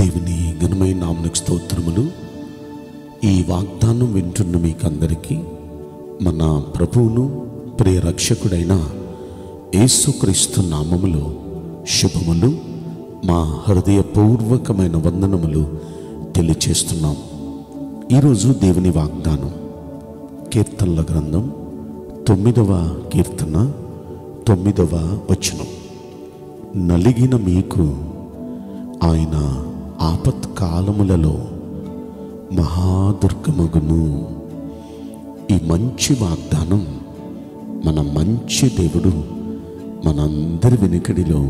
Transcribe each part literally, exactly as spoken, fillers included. దేవుని ఘనమైన నామమునకు స్తోత్రములు. ఈ వాగ్దానం వింటున్న మీకందరికీ మన ప్రభువును ప్రియ రక్షకుడైన యేసుక్రీస్తు నామములో శుభములు, మా హృదయపూర్వకమైన వందనములు తెలియచేస్తున్నాం. ఈరోజు దేవుని వాగ్దానం కీర్తనల గ్రంథం తొమ్మిదవ కీర్తన తొమ్మిదవ వచనం. నలిగిన మీకు ఆయన ఆపత్కాలములలో మహాదుర్గమగును. ఈ మంచి వాగ్దానం మన మంచి దేవుడు మనందరి వెనుకడిలో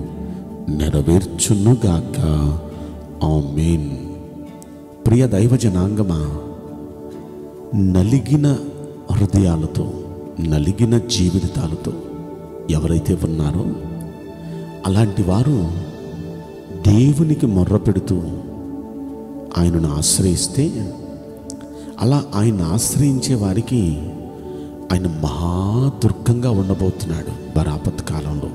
నెరవేర్చునుగాక. ఆమేన్. ప్రియ దైవ జనాంగమా, నలిగిన హృదయాలతో, నలిగిన జీవితాలతో ఎవరైతే ఉన్నారో అలాంటి వారు దేవునికి మొర్ర పెడుతూ ఆయనను ఆశ్రయిస్తే, అలా ఆయన ఆశ్రయించే వారికి ఆయన మహాదుర్గంగా ఉండబోతున్నాడు బరాపత్ కాలంలో.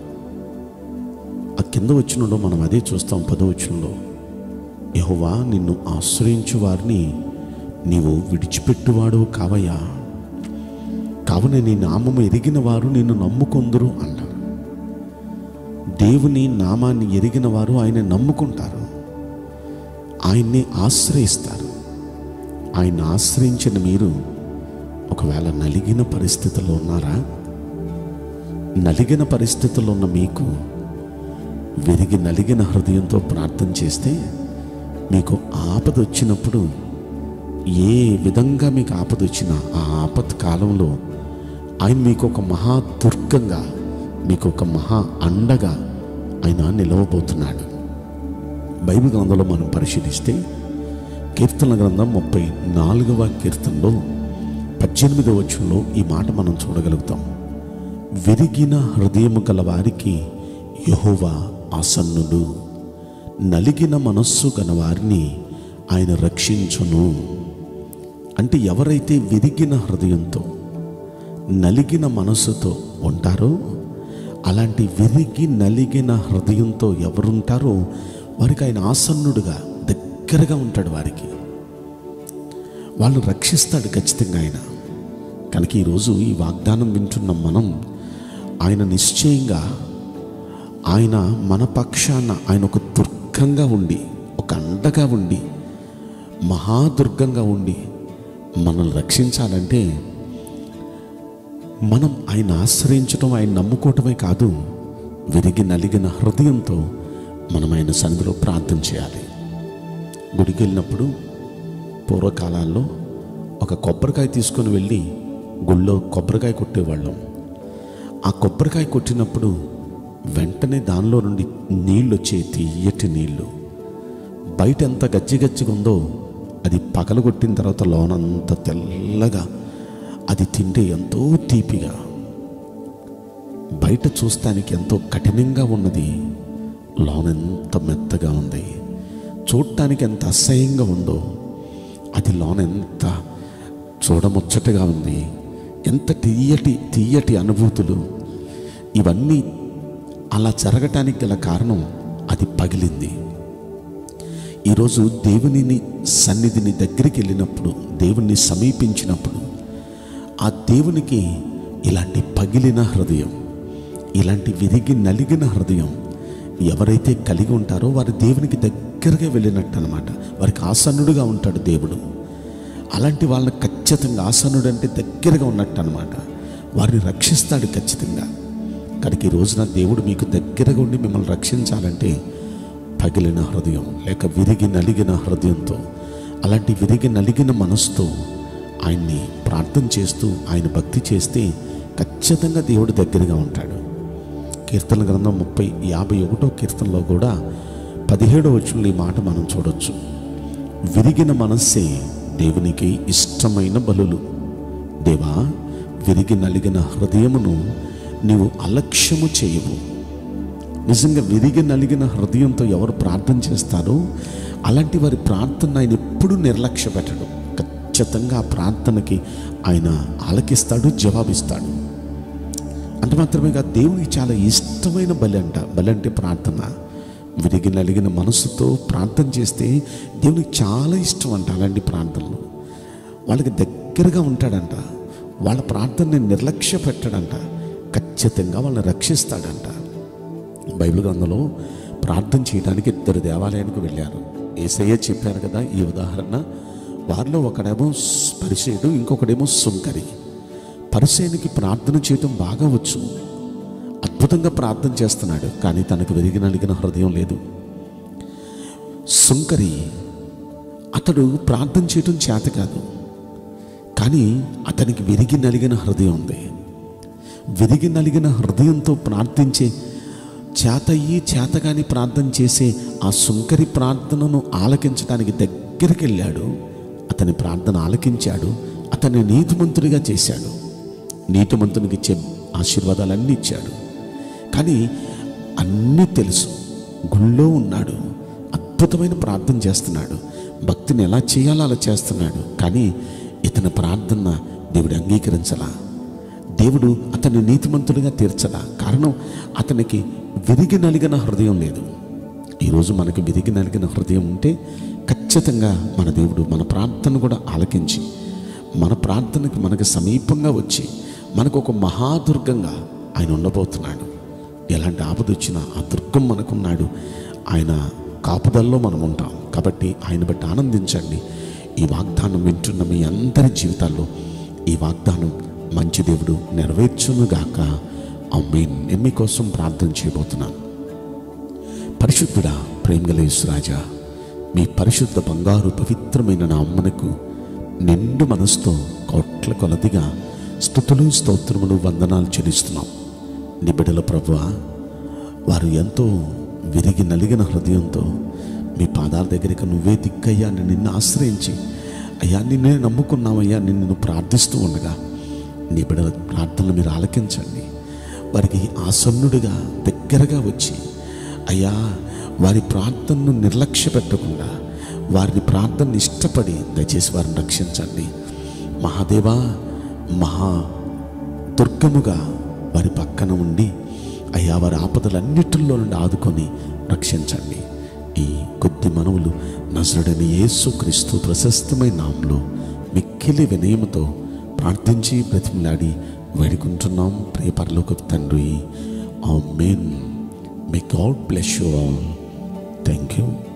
ఆ కింద వచనంలో మనం అదే చూస్తాం. పదో వచనంలో, యెహోవా నిన్ను ఆశ్రయించు వారిని నీవు విడిచిపెట్టువాడు కావయ్యా, కావున నీ నామము ఎరిగిన వారు నిన్ను నమ్ముకొందురు అన్నాడు. దేవుని నామాన్ని ఎరిగిన వారు ఆయన నమ్ముకుంటారు, ఆయన్ని ఆశ్రయిస్తారు. ఆయన ఆశ్రయించిన మీరు ఒకవేళ నలిగిన పరిస్థితుల్లో ఉన్నారా? నలిగిన పరిస్థితుల్లో ఉన్న మీకు విరిగి నలిగిన హృదయంతో ప్రార్థన చేస్తే, మీకు ఆపద వచ్చినప్పుడు, ఏ విధంగా మీకు ఆపద వచ్చినా ఆ ఆపద కాలంలో ఆయన మీకు ఒక మహా దుర్గంగా, మీకు ఒక మహా అండగా ఆయన నిలవబోతున్నాడు. బైబిల్ గ్రంథంలో మనం పరిశీలిస్తే కీర్తన గ్రంథం ముప్పై నాలుగవ కీర్తనలో పద్దెనిమిదవ వచనంలో ఈ మాట మనం చూడగలుగుతాం. విరిగిన హృదయము గల వారికి యెహోవా ఆసన్నుడు, నలిగిన మనస్సు గల వారిని ఆయన రక్షించును. అంటే ఎవరైతే విరిగిన హృదయంతో, నలిగిన మనస్సుతో ఉంటారో, అలాంటి విరిగి నలిగిన హృదయంతో ఎవరుంటారో వారికి ఆయన ఆసన్నుడుగా దగ్గరగా ఉంటాడు. వారికి వాళ్ళు రక్షిస్తాడు ఖచ్చితంగా ఆయన. కనుక ఈరోజు ఈ వాగ్దానం వింటున్న మనం ఆయన నిశ్చయంగా, ఆయన మన పక్షాన ఆయన ఒక దుర్గంగా ఉండి, ఒక అండగా ఉండి, మహాదుర్గంగా ఉండి మనల్ని రక్షించాలంటే మనం ఆయన ఆశ్రయించడం, ఆయన నమ్ముకోవటమే కాదు, విరిగి నలిగిన హృదయంతో మనం ఆయన సన్నిధిలో ప్రార్థన చేయాలి. గుడికి వెళ్ళినప్పుడు పూర్వకాలాల్లో ఒక కొబ్బరికాయ తీసుకొని వెళ్ళి గుళ్ళో కొబ్బరికాయ కొట్టేవాళ్ళం. ఆ కొబ్బరికాయ కొట్టినప్పుడు వెంటనే దానిలో నుండి నీళ్ళు వచ్చే తీయటి నీళ్ళు, బయట ఎంత గజ్జిగజ్జిగా ఉందో అది పగలగొట్టిన తర్వాత లోనంత తెల్లగా, అది తింటే ఎంతో తీపిగా, బయట చూస్తానికి ఎంతో కఠినంగా ఉన్నది, లోనెంత మెత్తగా ఉంది. చూడటానికి ఎంత అసహ్యంగా ఉందో అది లోనెంత చూడముచ్చటగా ఉంది. ఎంత తీయటి తీయటి అనుభూతులు. ఇవన్నీ అలా జరగటానికి గల కారణం అది పగిలింది. ఈరోజు దేవుని సన్నిధిని దగ్గరికి వెళ్ళినప్పుడు, దేవుణ్ణి సమీపించినప్పుడు ఆ దేవునికి ఇలాంటి పగిలిన హృదయం, ఇలాంటి విరిగి నలిగిన హృదయం ఎవరైతే కలిగి ఉంటారో వారు దేవునికి దగ్గరగా వెళ్ళినట్టు అనమాట. వారికి ఆసన్నుడుగా ఉంటాడు దేవుడు. అలాంటి వాళ్ళని ఖచ్చితంగా ఆసన్నుడు అంటే దగ్గరగా ఉన్నట్టు అనమాట. వారిని రక్షిస్తాడు ఖచ్చితంగా. కనుక ఈ రోజున దేవుడు మీకు దగ్గరగా ఉండి మిమ్మల్ని రక్షించాలంటే పగిలిన హృదయం లేక విరిగి నలిగిన హృదయంతో, అలాంటి విరిగి నలిగిన మనసుతో ఆయన్ని ప్రార్థన చేస్తూ ఆయన భక్తి చేస్తే ఖచ్చితంగా దేవుడు దగ్గరగా ఉంటాడు. కీర్తన గ్రంథం ముప్పై యాభై ఒకటో కీర్తనలో కూడా పదిహేడో వచనంలో ఈ మాట మనం చూడవచ్చు. విరిగిన మనస్సే దేవునికి ఇష్టమైన బలులు, దేవా విరిగి నలిగిన హృదయమును నీవు అలక్ష్యము చేయవు. నిజంగా విరిగి నలిగిన హృదయంతో ఎవరు ప్రార్థన చేస్తారో అలాంటి వారి ప్రార్థన ఆయన ఎప్పుడూ నిర్లక్ష్య పెట్టడు. ఖచ్చితంగా ఆ ప్రార్థనకి ఆయన ఆలకిస్తాడు, జవాబిస్తాడు. అంటే మాత్రమే కాదు, దేవునికి చాలా ఇష్టమైన బలి అంట. బలి అంటే ప్రార్థన. విరిగి నలిగిన మనసుతో ప్రార్థన చేస్తే దేవునికి చాలా ఇష్టం అంట. అలాంటి ప్రార్థనలు వాళ్ళకి దగ్గరగా ఉంటాడంట. వాళ్ళ ప్రార్థనని నిర్లక్ష్య పెట్టాడంట. ఖచ్చితంగా వాళ్ళని రక్షిస్తాడంట. బైబిల్ గ్రంథంలో ప్రార్థన చేయడానికి ఇద్దరు దేవాలయానికి వెళ్ళారు. యేసయ్య చెప్పారు కదా ఈ ఉదాహరణ. వారిలో ఒకడేమో పరిసేయుడు, ఇంకొకడేమో సుంకరి. పరిసేయునికి ప్రార్థన చేయడం బాగా వచ్చు, అద్భుతంగా ప్రార్థన చేస్తున్నాడు, కానీ తనకు విరిగి నలిగిన హృదయం లేదు. సుంకరి అతడు ప్రార్థన చేయడం చేత కాదు, కానీ అతనికి విరిగి నలిగిన హృదయం ఉంది. విరిగి నలిగిన హృదయంతో ప్రార్థించే చేతయ్యి చేతగాని ప్రార్థన చేసే ఆ సుంకరి ప్రార్థనను ఆలకించడానికి దగ్గరికి వెళ్ళాడు. అతని ప్రార్థన ఆలకించాడు, అతన్ని నీతిమంతుడిగా చేశాడు, నీతిమంతునికి ఇచ్చే ఆశీర్వాదాలన్నీ ఇచ్చాడు. కానీ అన్నీ తెలుసు, గుళ్ళో ఉన్నాడు, అద్భుతమైన ప్రార్థన చేస్తున్నాడు, భక్తిని ఎలా చేయాలో అలా చేస్తున్నాడు, కానీ ఇతని ప్రార్థన దేవుడు అంగీకరించలా, దేవుడు అతన్ని నీతిమంతుడిగా తీర్చలా. కారణం అతనికి విరిగి నలిగిన హృదయం లేదు. ఈరోజు మనకి విరిగి నలిగిన హృదయం ఉంటే ఖచ్చితంగా మన దేవుడు మన ప్రార్థన కూడా ఆలకించి మన ప్రార్థనకి మనకు సమీపంగా వచ్చి మనకు ఒక మహాదుర్గంగా ఆయన ఉండబోతున్నాడు. ఎలాంటి ఆపద వచ్చినా ఆ దుర్గం మనకున్నాడు. ఆయన కాపుదల్లో మనం ఉంటాం కాబట్టి ఆయన బట్టి ఆనందించండి. ఈ వాగ్దానం వింటున్న మీ అందరి జీవితాల్లో ఈ వాగ్దానం మంచి దేవుడు నెరవేర్చునుగాక. ఆమేన్. నేను మీకోసం ప్రార్థన చేయబోతున్నాను. పరిశుద్ధుడా, ప్రేమగల యేసురాజా, మీ పరిశుద్ధ బంగారు పవిత్రమైన నామమునకు నిండు మనసుతో కోట్ల కొలదిగా స్తుతులు స్తోత్రములు వందనాలు చెల్లిస్తున్నాం. నీ బిడ్డల ప్రభువా, వారు ఎంతో విరిగి నలిగిన హృదయంతో మీ పాదాల దగ్గరికి నువ్వే దిక్కయ్యా అని నిన్ను ఆశ్రయించి అయ్యా నిన్నే నమ్ముకున్నామయ్యా నిన్ను ప్రార్థిస్తూ ఉండగా నీ బిడ్డల ప్రార్థనలు మీరు ఆలకించండి. వారికి ఆసన్నుడిగా దగ్గరగా వచ్చి అయ్యా వారి ప్రార్థనను నిర్లక్ష్య పెట్టకుండా వారిని ప్రార్థనను ఇష్టపడి దయచేసి వారిని రక్షించండి. మహాదేవా, మహా దుర్గముగా వారి పక్కన ఉండి అయ్యా వారి ఆపదలన్నిటిలో నుండి ఆదుకొని రక్షించండి. ఈ కొద్ది మనవులు నజరుడైన యేసుక్రీస్తు ప్రశస్తమైన నామములో మిక్కిలి వినయముతో ప్రార్థించి బ్రతిమలాడి వేడుకుంటున్నాం ప్రియ పరలోకపు తండ్రి. ఆమేన్. May God bless you all. Thank you.